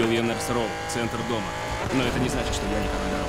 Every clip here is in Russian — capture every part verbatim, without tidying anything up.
Объявил я Нерс-Роу, центр дома. Но это не значит, что я не командиров.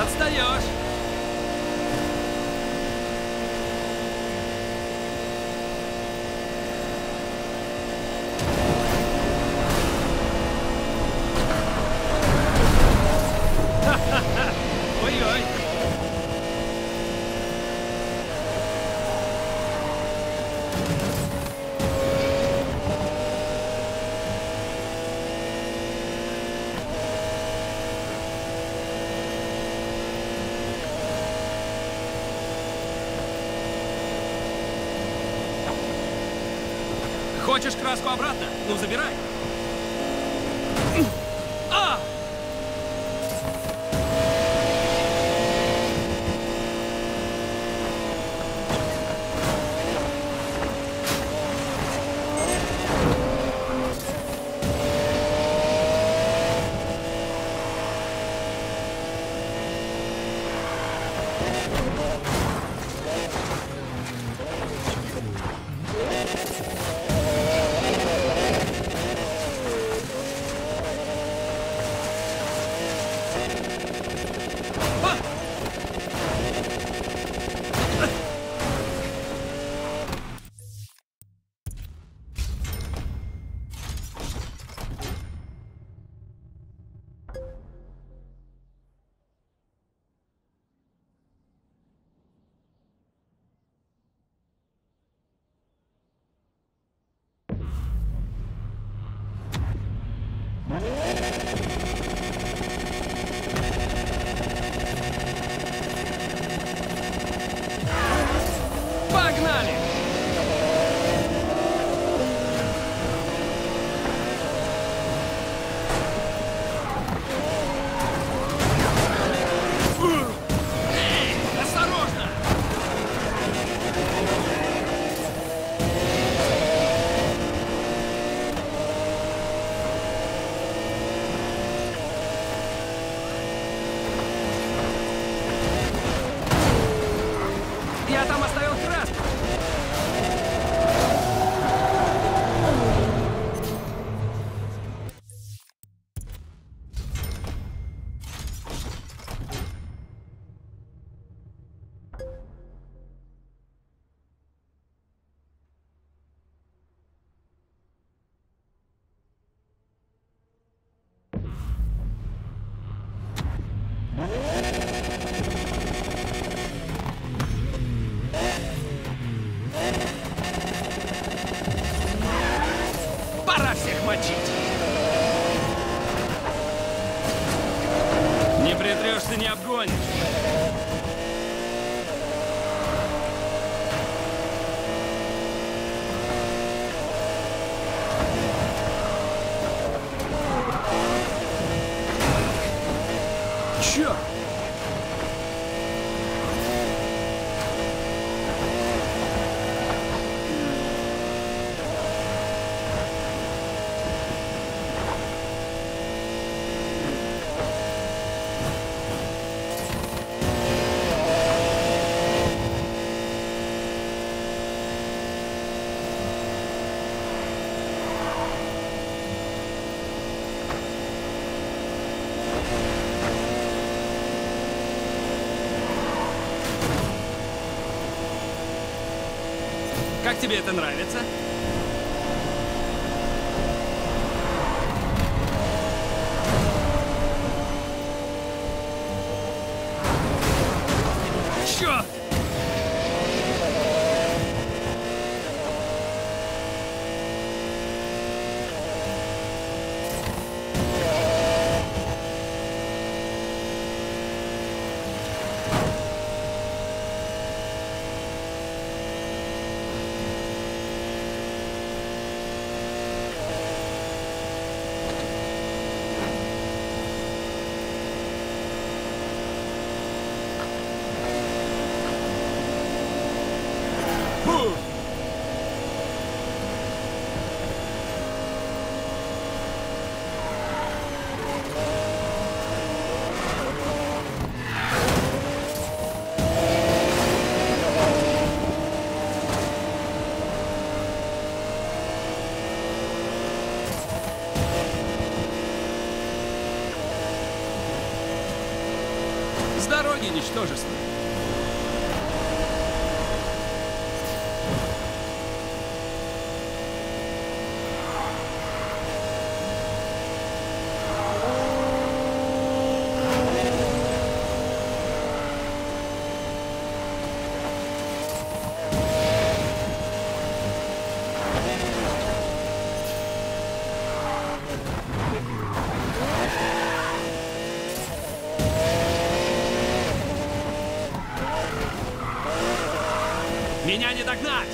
Отстаешь! Хочешь краску обратно? Ну, забирай! А! Черт! Как тебе это нравится? Черт! Ничтожество. Меня не догнать!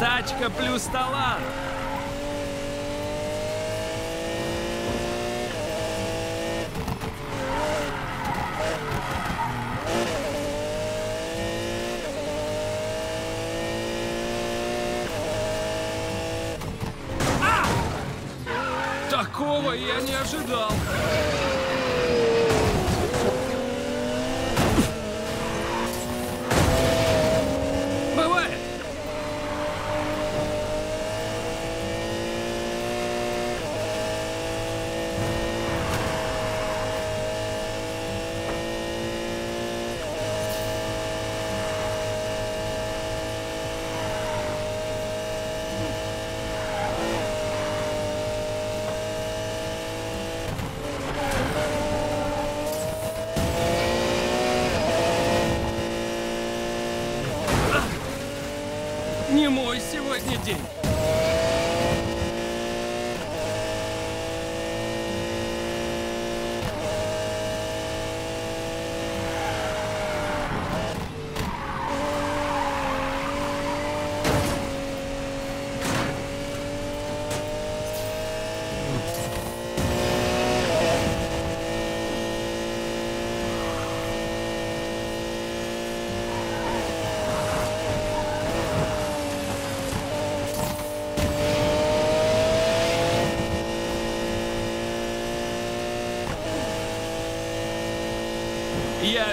Тачка плюс талант. А! Такого я не ожидал. Не мой сегодня день. Я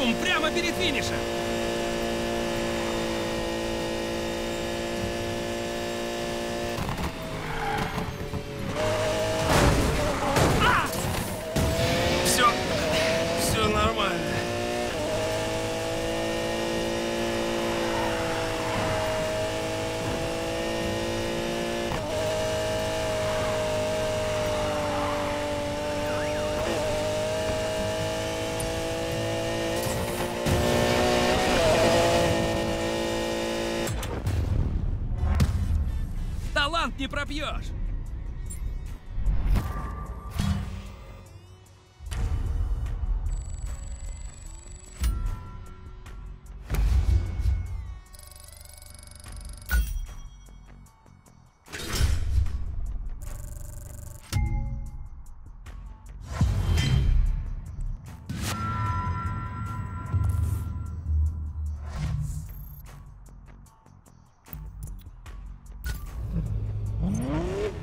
Бум! Прямо перед финишем! Не пропьешь! Mm-hmm.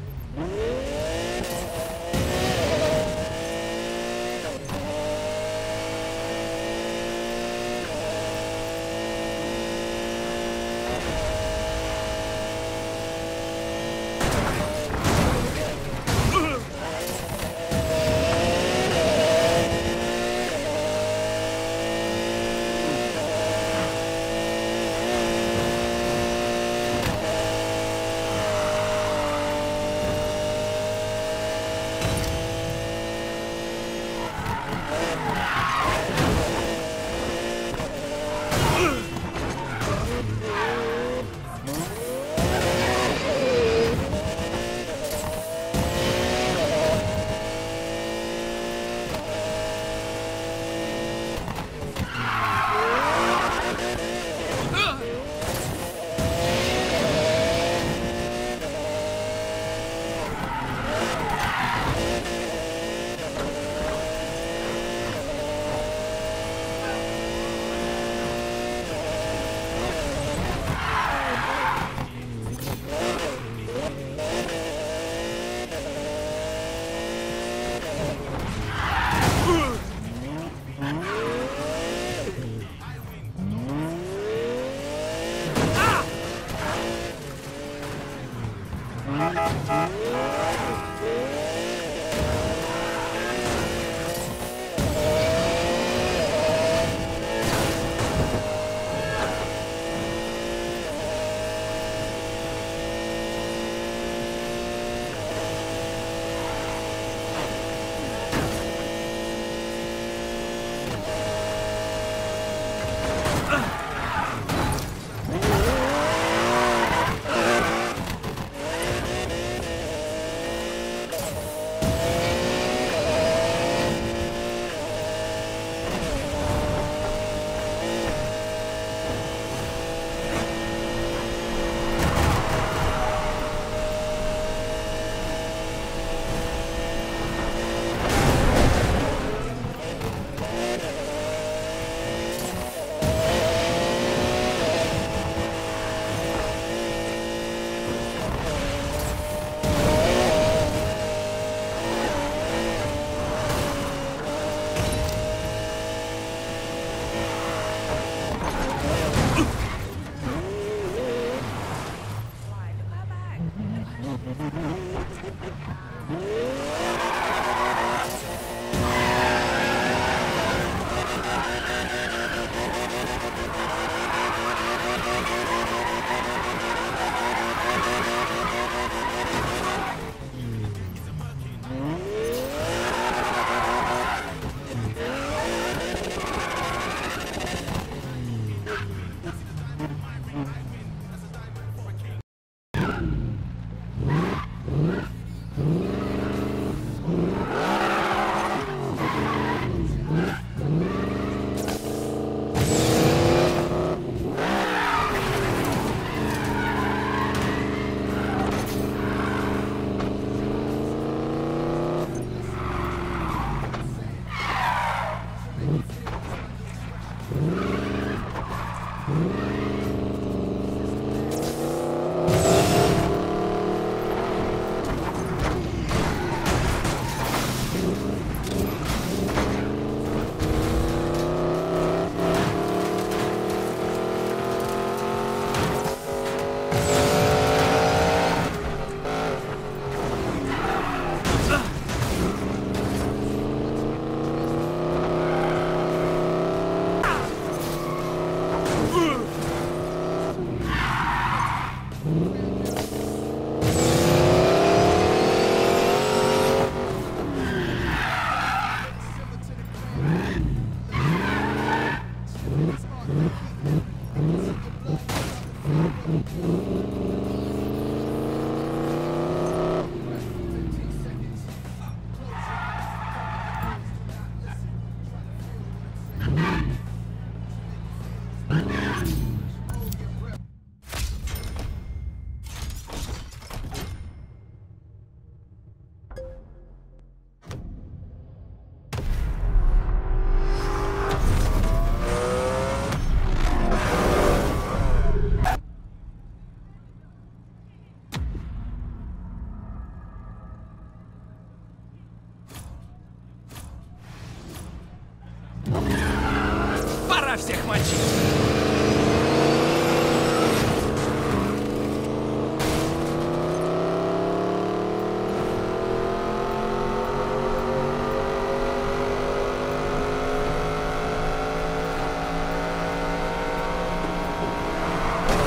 хана всех мочить.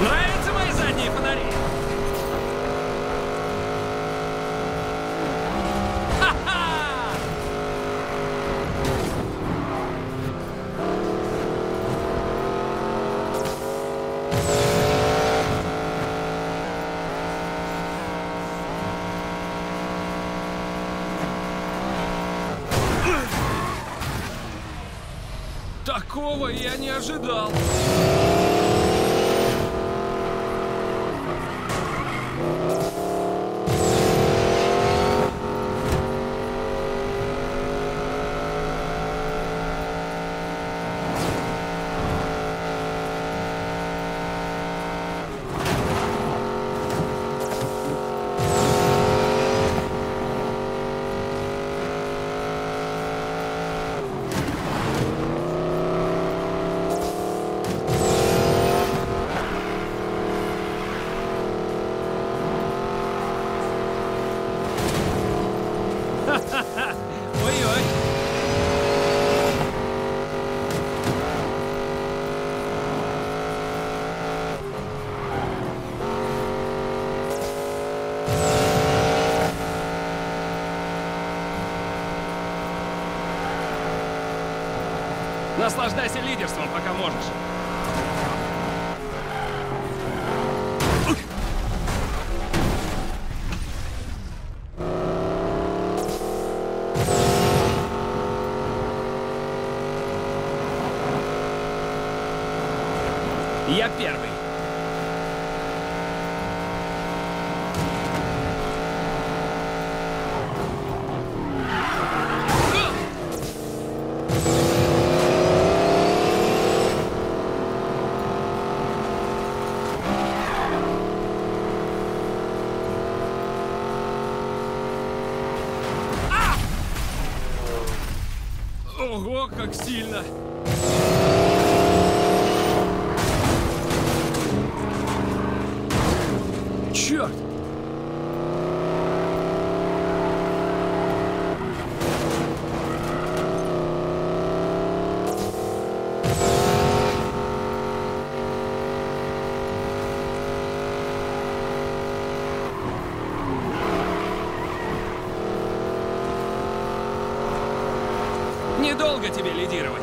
Нравятся мои задние фонари? Такого я не ожидал. Наслаждайся лидерством, пока можешь. Я первый. Ого, как сильно! Черт! Недолго тебе лидировать.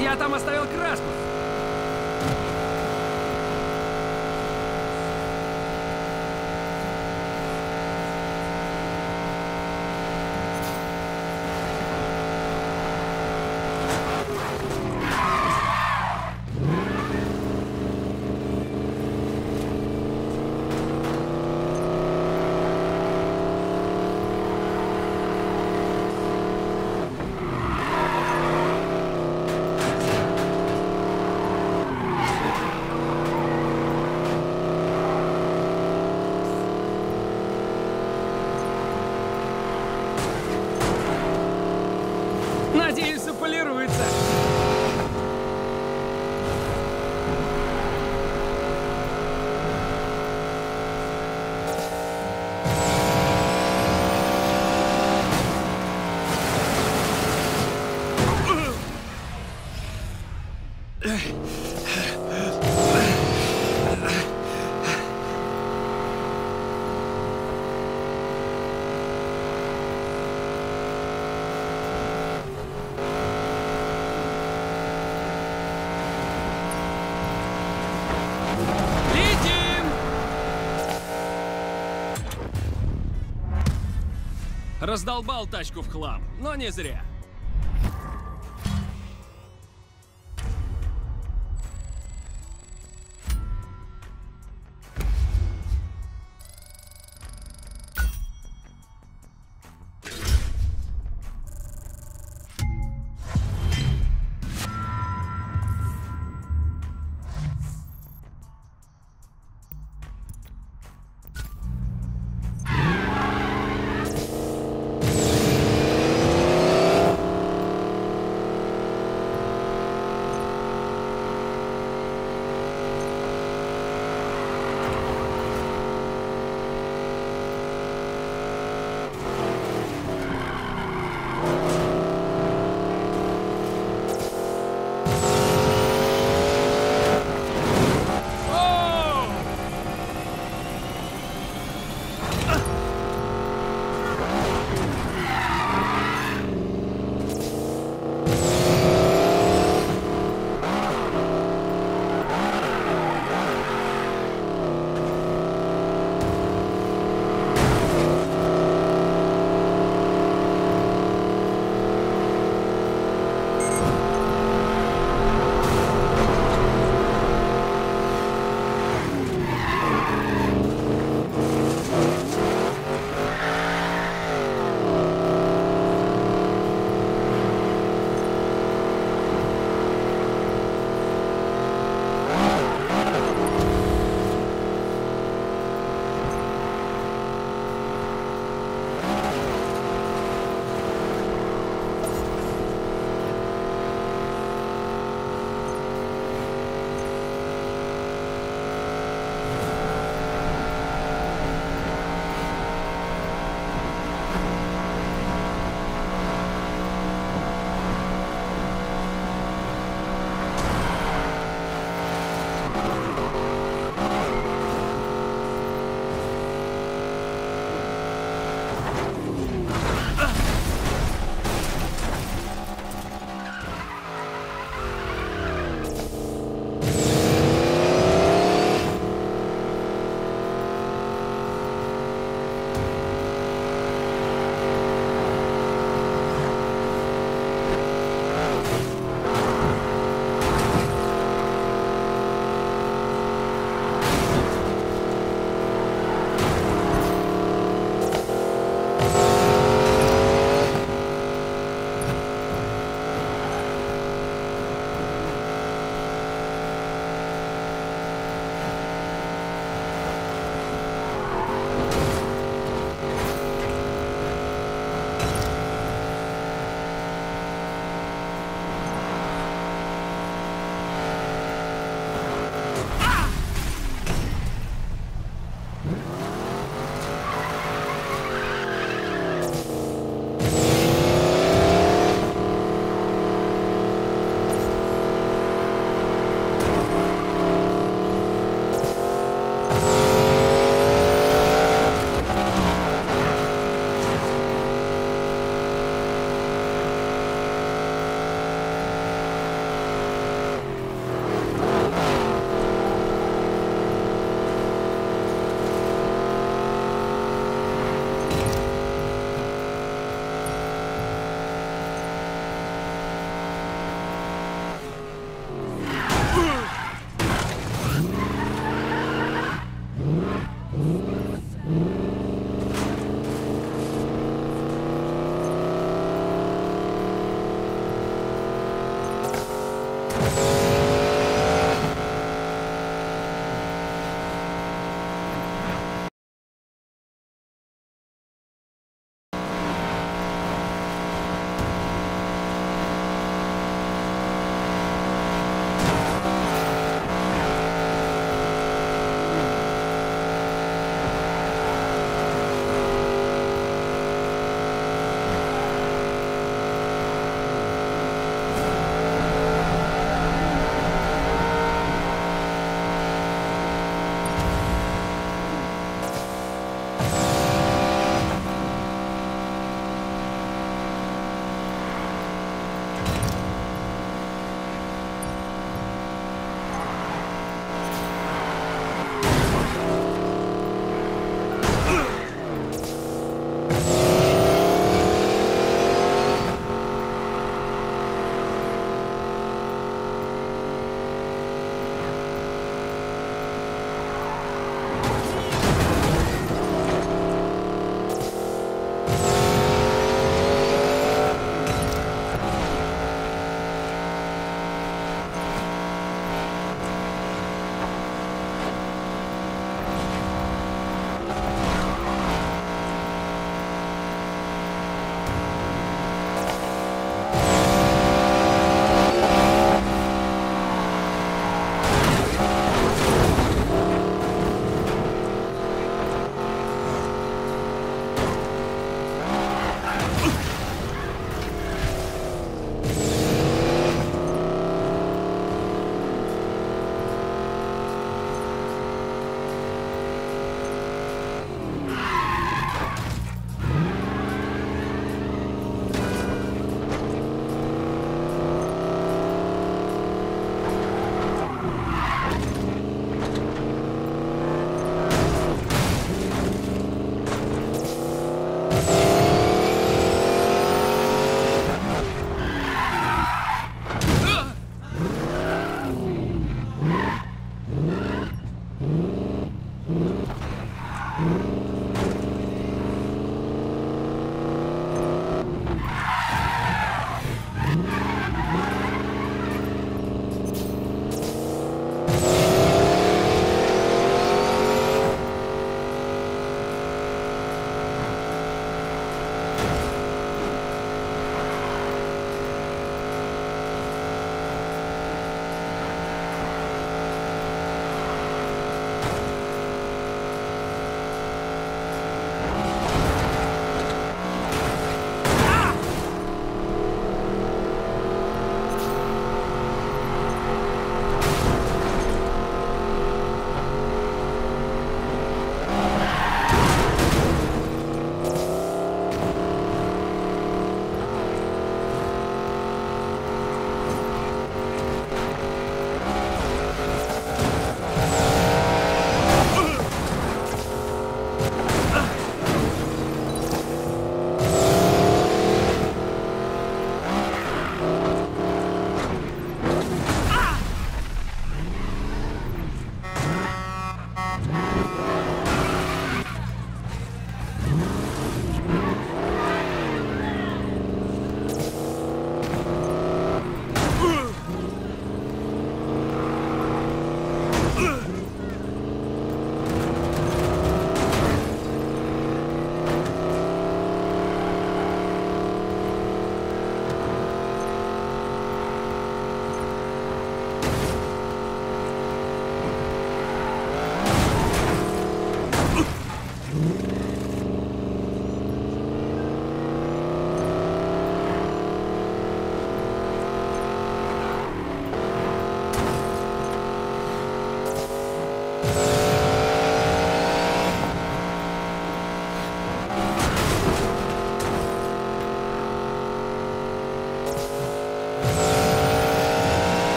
Я там оставил краску. Надеюсь, заполируется. Раздолбал тачку в хлам, но не зря.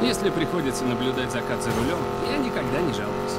Если приходится наблюдать закат за рулем, я никогда не жалуюсь.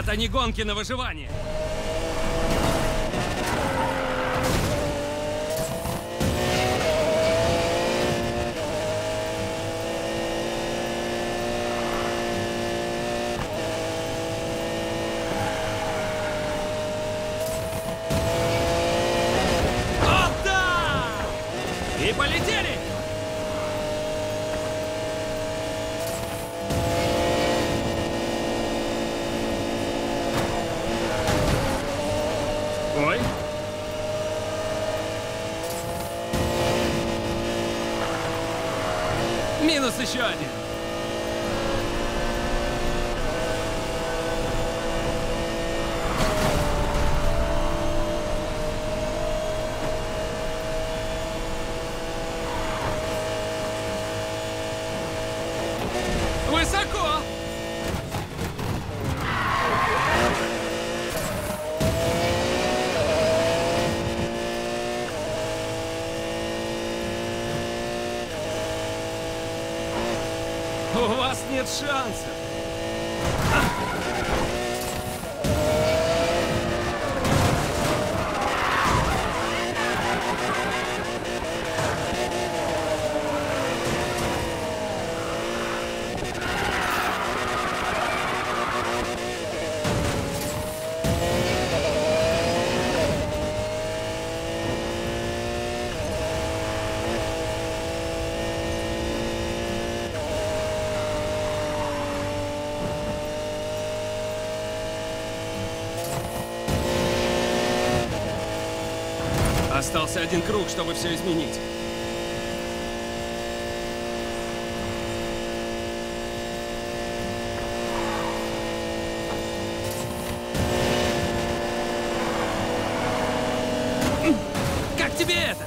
Это не гонки на выживание. Еще один. Высоко. У вас нет шансов. Остался один круг, чтобы все изменить. Как тебе это?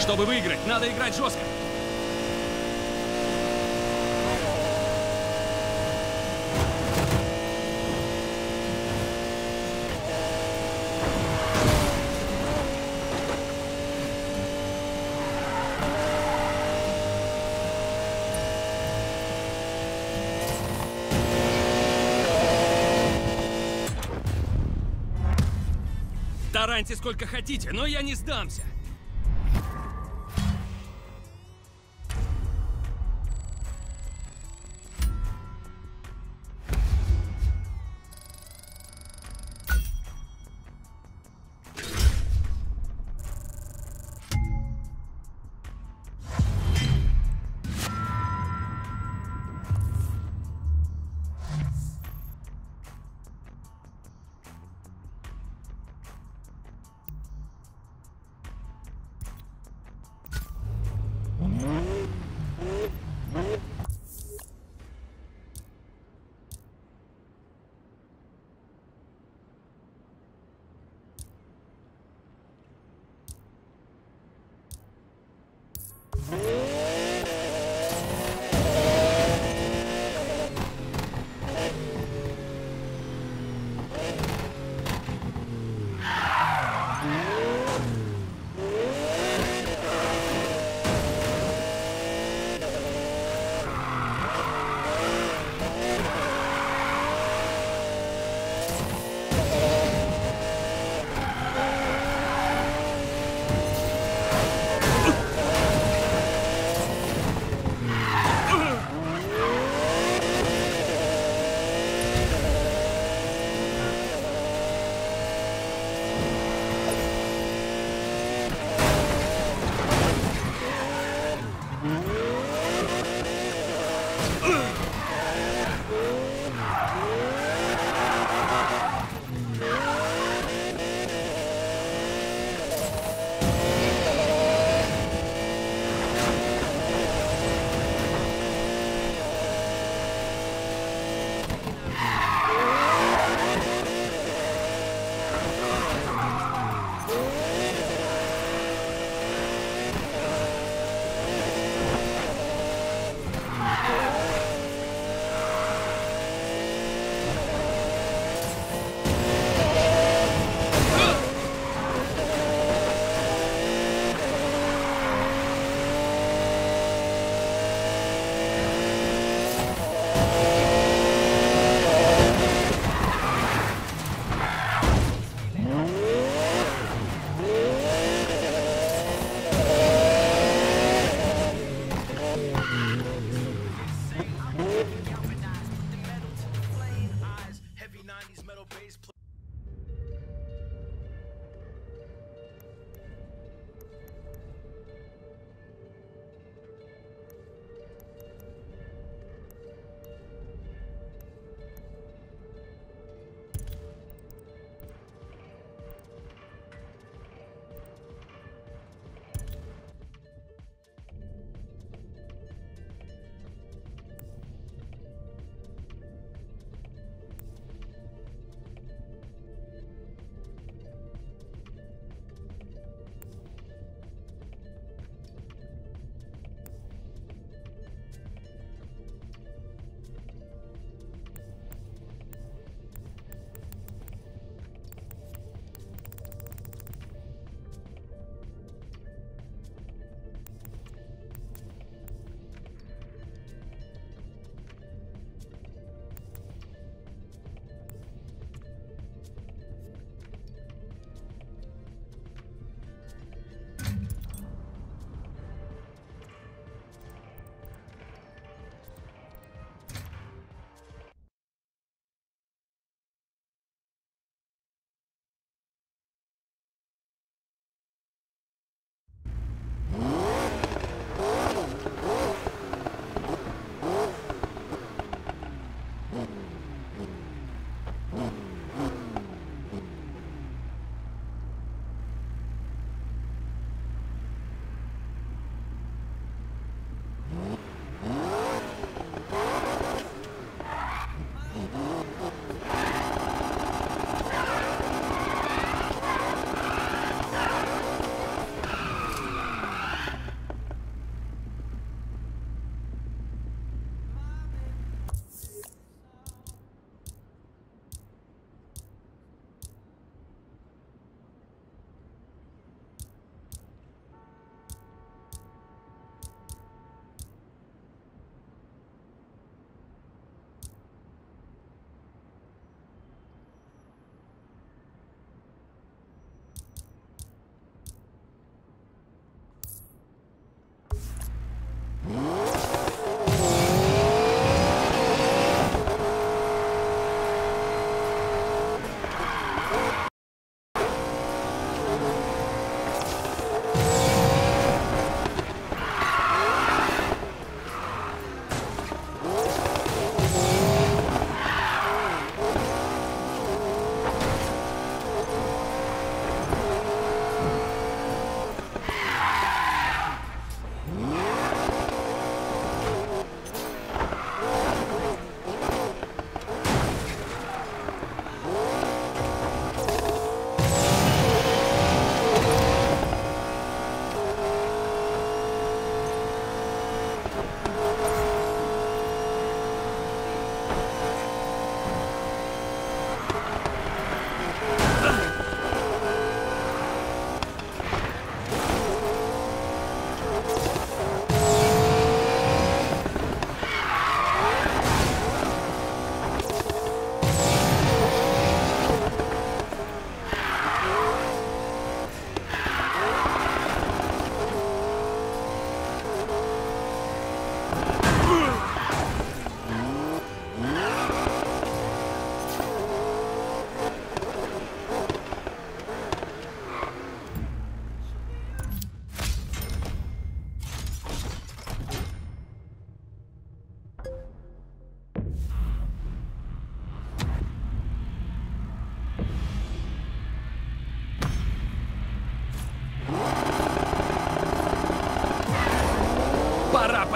Чтобы выиграть, надо играть жестко. Тараньте сколько хотите, но я не сдамся.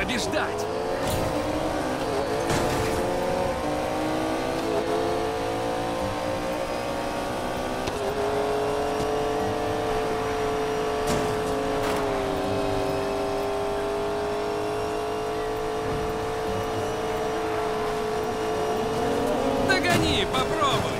побеждать! Догони, попробуй!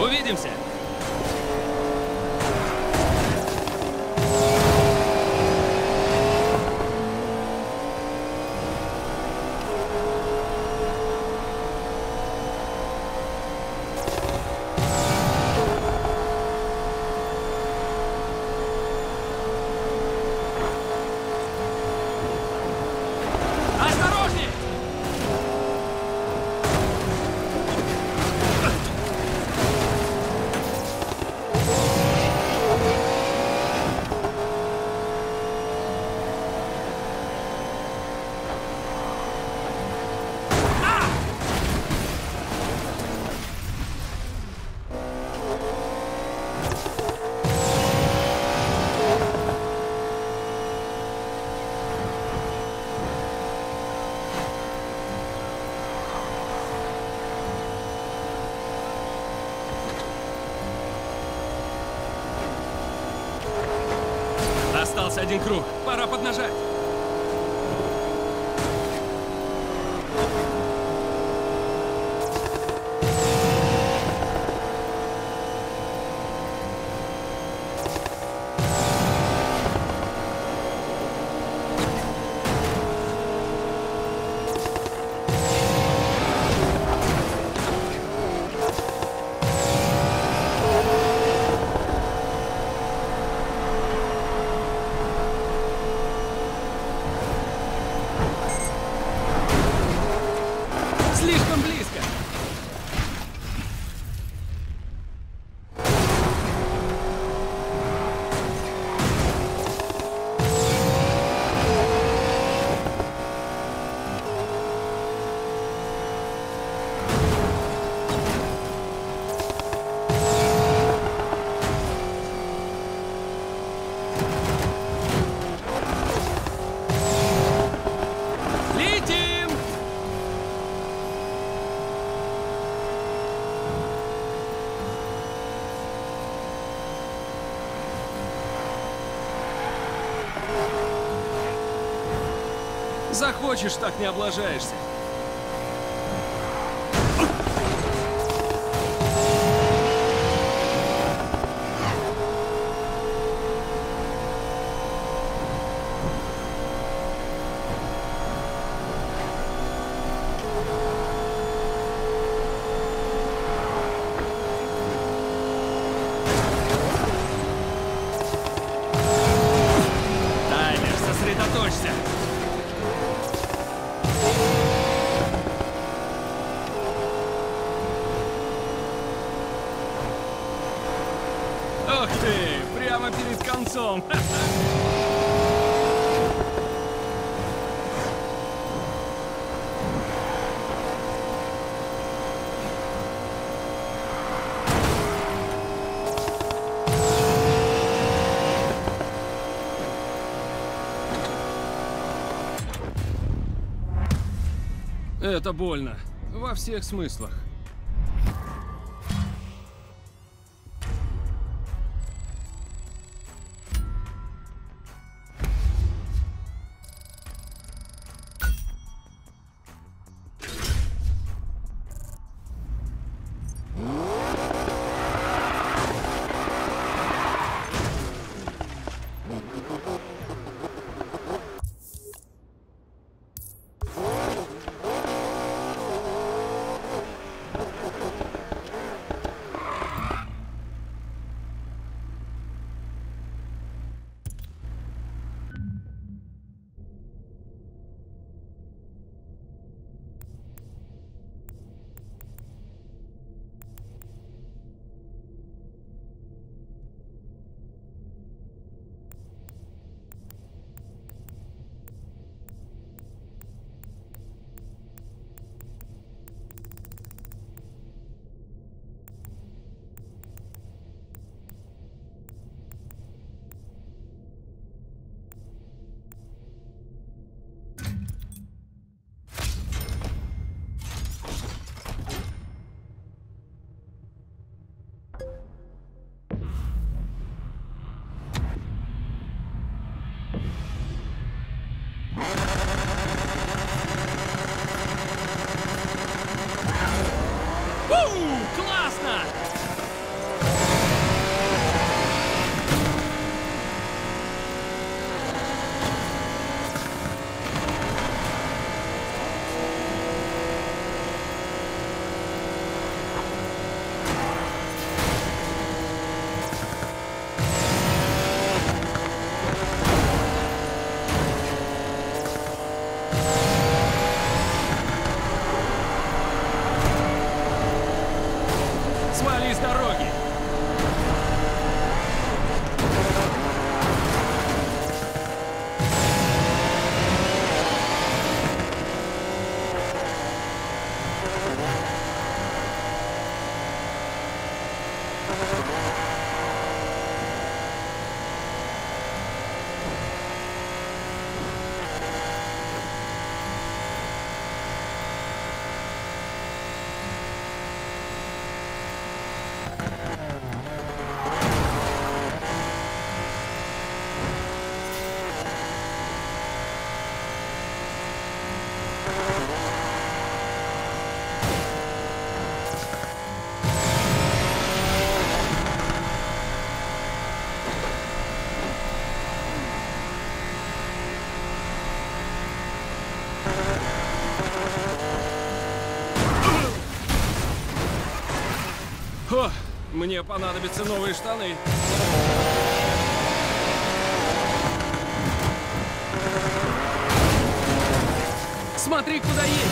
Увидимся! Остался один круг. Пора поднажать. Слишком близко! Захочешь, так не облажаешься. Тайлер, сосредоточься! Ух ты! Прямо перед концом! Это больно. Во всех смыслах. Ууу, классно! О, мне понадобятся новые штаны. Смотри, куда едешь.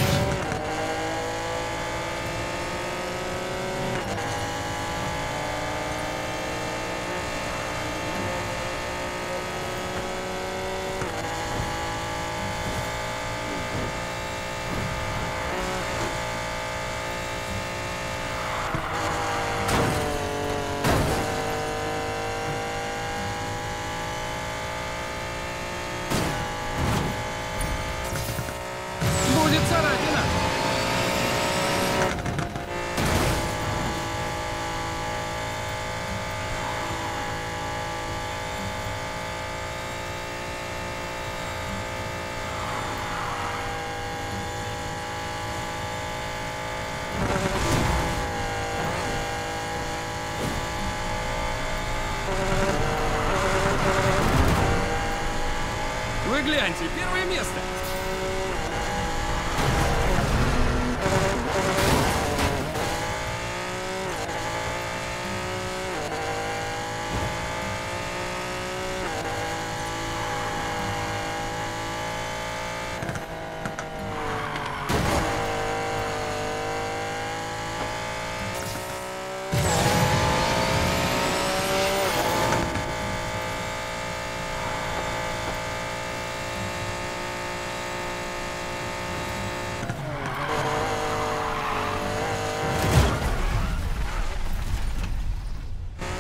Гляньте, первое место.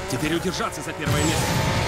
Теперь удержаться за первое место.